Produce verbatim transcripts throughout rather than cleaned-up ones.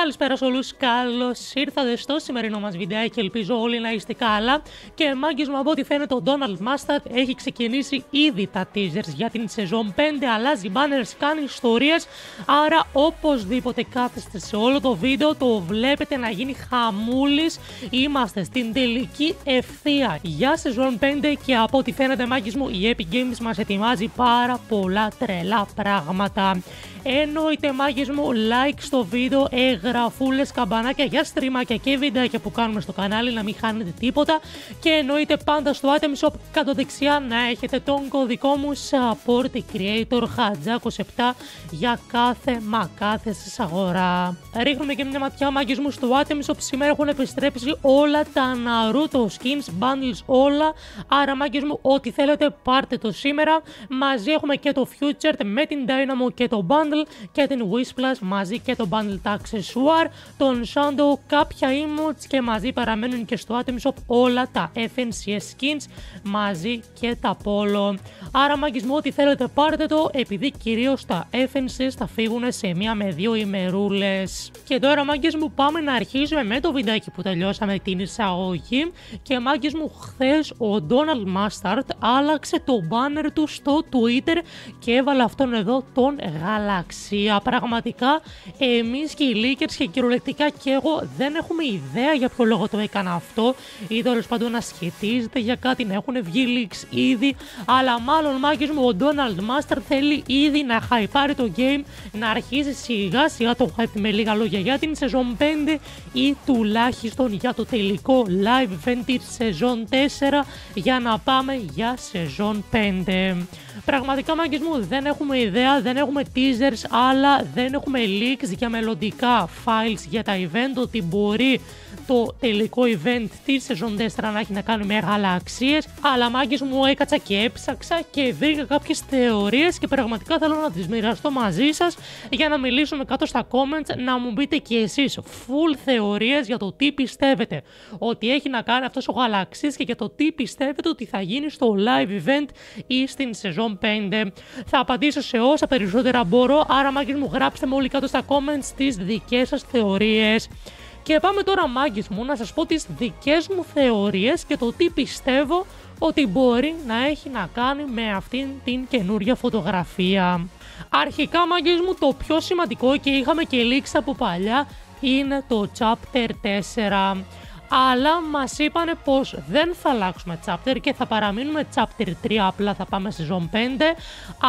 Καλησπέρα σε όλους, καλώς ήρθατε στο σημερινό μας βιντεάκι, ελπίζω όλοι να είστε καλά. Και μάγκες μου, από ό,τι φαίνεται ο Donald Mustard έχει ξεκινήσει ήδη τα teasers για την σεζόν πέντε, αλλάζει banners, κάνει ιστορίες. Άρα οπωσδήποτε κάθεστε σε όλο το βίντεο, το βλέπετε να γίνει χαμούλης. Είμαστε στην τελική ευθεία για σεζόν πέντε και από ό,τι φαίνεται, μάγκες μου, η Epic Games μας ετοιμάζει πάρα πολλά τρελά πράγματα. Εννοείται, μάγκες μου, like στο βίντεο, εγγραφούλες, καμπανάκια για στριμάκια και βιντεάκια που κάνουμε στο κανάλι, να μην χάνετε τίποτα. Και εννοείται πάντα στο item shop κάτω δεξιά να έχετε τον κωδικό μου support creator χατζ είκοσι επτά για κάθε μα κάθε σας αγορά. Ρίχνουμε και μια ματιά, μάγκες μου, στο item shop. Σήμερα έχουν επιστρέψει όλα τα Naruto skins, bundles, όλα. Άρα, μάγκες μου, ό,τι θέλετε πάρτε το σήμερα. Μαζί έχουμε και το Future με την Dynamo και το bundle, και την Wish Plus, μαζί και το bundle τα accessoire, τον Shadow, κάποια emotes και μαζί παραμένουν και στο item shop όλα τα εφ εν σι ες skins, μαζί και τα Polo. Άρα, μάγκες μου, ό,τι θέλετε πάρτε το, επειδή κυρίως τα εφ εν σι ες θα φύγουν σε μία με δύο ημερούλες. Και τώρα, μάγκες μου, πάμε να αρχίσουμε με το βιντεάκι που τελειώσαμε την εισαγωγή. Και μάγκες μου, χθες ο Donald Mustard άλλαξε το banner του στο Twitter και έβαλε αυτόν εδώ τον γαλα. Πραγματικά εμείς και οι leakers και κυριολεκτικά και εγώ δεν έχουμε ιδέα για ποιο λόγο το έκανα αυτό, ή τέλος πάντων να σχετίζεται για κάτι, να έχουν βγει leaks ήδη, αλλά μάλλον, μάγκες μου, ο Donald Mustard θέλει ήδη να χαϊπάρει το game, να αρχίσει σιγά σιγά το hype, με λίγα λόγια, για την σεζόν πέντε ή τουλάχιστον για το τελικό live event της σεζόν τέσσερα, για να πάμε για σεζόν πέντε. Πραγματικά, μάγκες μου, δεν έχουμε ιδέα, δεν έχουμε teasers, αλλά δεν έχουμε leaks για μελλοντικά files για τα event, ότι μπορεί το τελικό event της σεζόν τέσσερα να έχει να κάνει με γαλαξίες. Αλλά, μάγκες μου, έκατσα και έψαξα και βρήκα κάποιες θεωρίες και πραγματικά θέλω να τις μοιραστώ μαζί σας για να μιλήσουμε κάτω στα comments, να μου πείτε και εσείς full θεωρίες για το τι πιστεύετε ότι έχει να κάνει αυτός ο γαλαξής και για το τι πιστεύετε ότι θα γίνει στο live event ή στην σεζόν πέντε. Θα απαντήσω σε όσα περισσότερα μπορώ, άρα, μάγκες μου, γράψτε μου όλοι κάτω στα comments τις δικές σας θεωρίες. Και πάμε τώρα, μάγκες μου, να σας πω τις δικές μου θεωρίες και το τι πιστεύω ότι μπορεί να έχει να κάνει με αυτήν την καινούρια φωτογραφία. Αρχικά, μάγκες μου, το πιο σημαντικό, και είχαμε και leaks από παλιά, είναι το chapter τέσσερα. Αλλά μας είπανε πως δεν θα αλλάξουμε chapter και θα παραμείνουμε chapter τρία, απλά θα πάμε σεζόν πέντε.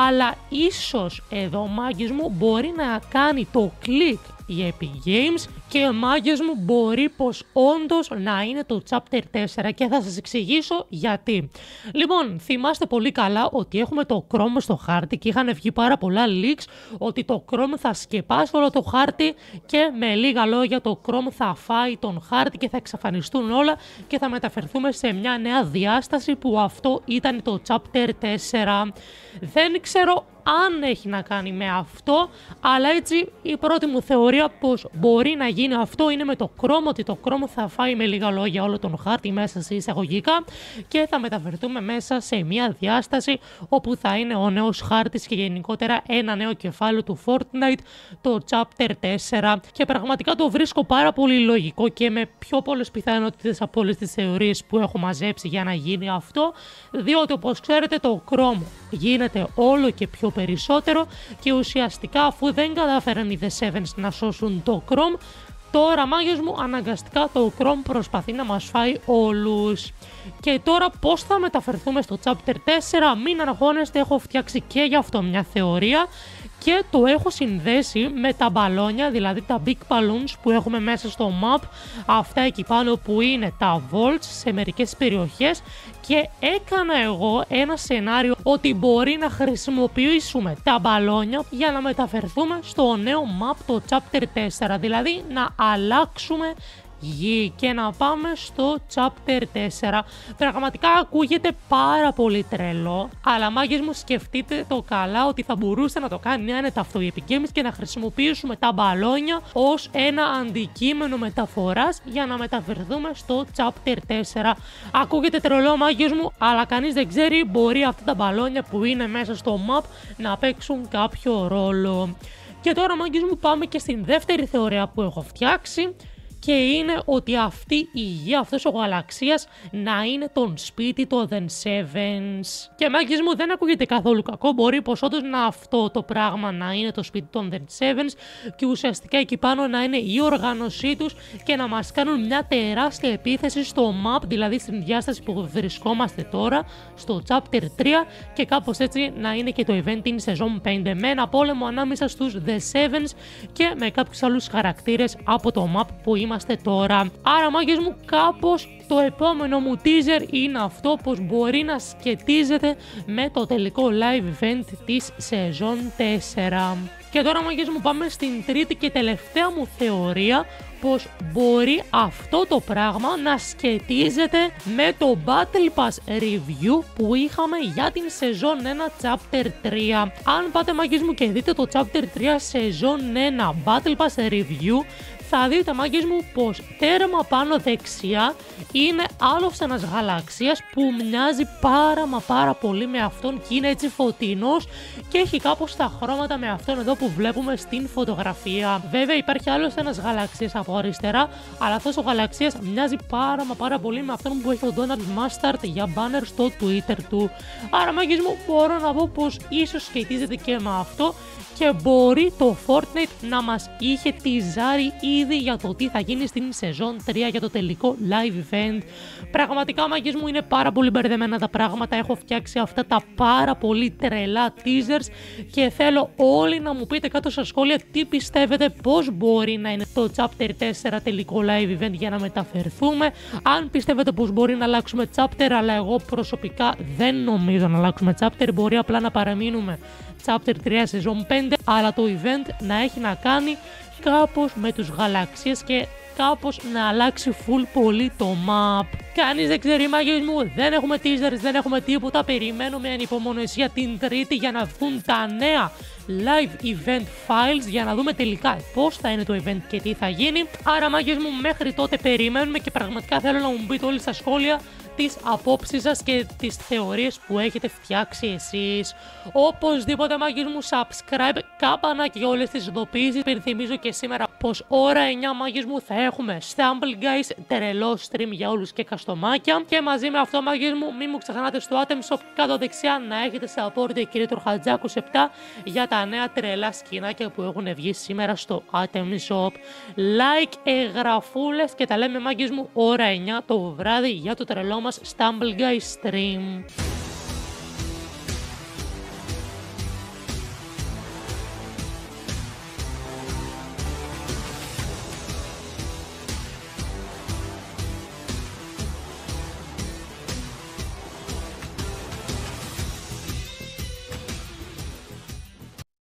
Αλλά ίσως εδώ, μάγκες μου, μπορεί να κάνει το κλικ η Epic Games και, μάγκες μου, μπορεί πως όντως να είναι το chapter τέσσερα και θα σας εξηγήσω γιατί. Λοιπόν, θυμάστε πολύ καλά ότι έχουμε το Chrome στο χάρτη και είχαν βγει πάρα πολλά leaks ότι το Chrome θα σκεπάσει όλο το χάρτη και, με λίγα λόγια, το Chrome θα φάει τον χάρτη και θα εξαφανιστούν όλα και θα μεταφερθούμε σε μια νέα διάσταση που αυτό ήταν το chapter τέσσερα. Δεν ξέρω αν έχει να κάνει με αυτό, αλλά έτσι η πρώτη μου θεωρία πως μπορεί να γίνει αυτό είναι με το Chrome, ότι το Chrome θα φάει, με λίγα λόγια, όλο τον χάρτη μέσα σε εισαγωγικά και θα μεταφερθούμε μέσα σε μια διάσταση όπου θα είναι ο νέος χάρτης και γενικότερα ένα νέο κεφάλαιο του Fortnite, το chapter τέσσερα. Και πραγματικά το βρίσκω πάρα πολύ λογικό και με πιο πολλές πιθανότητες από όλες τις θεωρίες που έχω μαζέψει για να γίνει αυτό, διότι, όπως ξέρετε, το Chrome γίνεται όλο και πιο περισσότερο και ουσιαστικά, αφού δεν κατάφεραν οι The Sevens να σώσουν το Chrome, τώρα, μάγκες μου, αναγκαστικά το Chrome προσπαθεί να μας φάει όλους. Και τώρα πώς θα μεταφερθούμε στο chapter τέσσερα, μην αγχώνεστε, έχω φτιάξει και γι' αυτό μια θεωρία και το έχω συνδέσει με τα μπαλόνια, δηλαδή τα big balloons που έχουμε μέσα στο map, αυτά εκεί πάνω που είναι τα vaults σε μερικές περιοχές, και έκανα εγώ ένα σενάριο ότι μπορεί να χρησιμοποιήσουμε τα μπαλόνια για να μεταφερθούμε στο νέο map, το chapter τέσσερα, δηλαδή να αλλάξουμε γη και να πάμε στο chapter τέσσερα. Πραγματικά ακούγεται πάρα πολύ τρελό, αλλά, μάγκες μου, σκεφτείτε το καλά ότι θα μπορούσε να το κάνει άνετα αυτό η Epic Games και να χρησιμοποιήσουμε τα μπαλόνια ως ένα αντικείμενο μεταφοράς για να μεταφερθούμε στο chapter τέσσερα. Ακούγεται τρελό, μάγκες μου, αλλά κανείς δεν ξέρει, μπορεί αυτά τα μπαλόνια που είναι μέσα στο map να παίξουν κάποιο ρόλο. Και τώρα, μάγκες μου, πάμε και στην δεύτερη θεωρία που έχω φτιάξει. Και είναι ότι αυτή η γη, αυτός ο γαλαξίας, να είναι τον σπίτι των The Sevens. Και μάγκες μου, δεν ακούγεται καθόλου κακό. Μπορεί πως όντως να αυτό το πράγμα να είναι το σπίτι των The Sevens και ουσιαστικά εκεί πάνω να είναι η οργάνωσή τους και να μας κάνουν μια τεράστια επίθεση στο map, δηλαδή στην διάσταση που βρισκόμαστε τώρα, στο chapter τρία, και κάπως έτσι να είναι και το event in σεζόν πέντε με ένα πόλεμο ανάμεσα στους The Sevens και με κάποιους άλλους χαρακτήρες από το map που είμαστε. Τώρα. Άρα, μάγκες μου, κάπως το επόμενο μου teaser είναι αυτό, πως μπορεί να σχετίζεται με το τελικό live event της σεζόν τέσσερα. Και τώρα, μάγκες μου, πάμε στην τρίτη και τελευταία μου θεωρία, πως μπορεί αυτό το πράγμα να σχετίζεται με το Battle Pass Review που είχαμε για την σεζόν ένα Chapter τρία. Αν πάτε, μάγκες μου, και δείτε το Chapter τρία σεζόν ένα Battle Pass Review, θα δείτε, μάγκες μου, πως τέρμα πάνω δεξιά είναι άλλος ένας γαλαξίας που μοιάζει πάρα μα πάρα πολύ με αυτόν και είναι έτσι φωτεινός και έχει κάπως τα χρώματα με αυτόν εδώ που βλέπουμε στην φωτογραφία. Βέβαια υπάρχει άλλος ένας γαλαξίας από αριστερά, αλλά αυτός ο γαλαξίας μοιάζει πάρα μα πάρα πολύ με αυτόν που έχει ο Donald Mustard για banner στο Twitter του. Άρα, μάγκες μου, μπορώ να πω πως ίσως σχετίζεται και με αυτό και μπορεί το Fortnite να μας είχε τιζάρει ήδη για το τι θα γίνει στην σεζόν τρία για το τελικό live event. Πραγματικά, μάγκες μου, είναι πάρα πολύ μπερδεμένα τα πράγματα. Έχω φτιάξει αυτά τα πάρα πολύ τρελά teasers και θέλω όλοι να μου πείτε κάτω στα σχόλια τι πιστεύετε, πως μπορεί να είναι το chapter τέσσερα τελικό live event για να μεταφερθούμε. Αν πιστεύετε πως μπορεί να αλλάξουμε chapter, αλλά εγώ προσωπικά δεν νομίζω να αλλάξουμε chapter, μπορεί απλά να παραμείνουμε chapter τρία σεζόν πέντε, αλλά το event να έχει να κάνει κάπως με τους γαλαξίες και κάπως να αλλάξει full πολύ το map. Κανείς δεν ξέρει, μάγκες μου, δεν έχουμε teasers, δεν έχουμε τίποτα. Περιμένουμε ανυπομονησία την Τρίτη για να βγουν τα νέα live event files για να δούμε τελικά πώς θα είναι το event και τι θα γίνει. Άρα, μάγκες μου, μέχρι τότε περιμένουμε και πραγματικά θέλω να μου πείτε όλοι στα σχόλια τις απόψεις σας και τις θεωρίες που έχετε φτιάξει εσείς. Οπωσδήποτε, μάγκες μου, subscribe, καμπανάκι για όλες τις ειδοποιήσεις. Υπενθυμίζω και σήμερα πως ώρα εννιά, μάγκες μου, θα έχουμε Stumble Guys, τρελό stream για όλους και καστομάκια. Και μαζί με αυτό, μάγκες μου, μην μου ξεχνάτε στο Atem Shop κάτω δεξιά να έχετε support και κύριε Τουρχατζάκου επτά για τα νέα τρελά σκηνάκια που έχουν βγει σήμερα στο Atem Shop. Like, εγγραφούλες και τα λέμε, μάγκες μου, ώρα εννιά το βράδυ για το τρελό μας Stumble Guys stream.